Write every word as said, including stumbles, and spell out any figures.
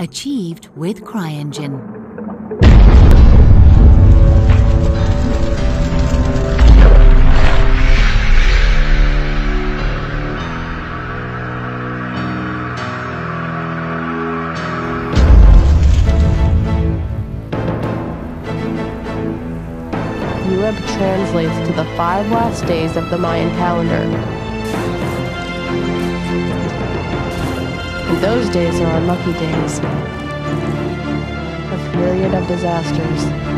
achieved with CryEngine. Uayeb translates to the five last days of the Mayan calendar. And those days are our lucky days, a period of disasters.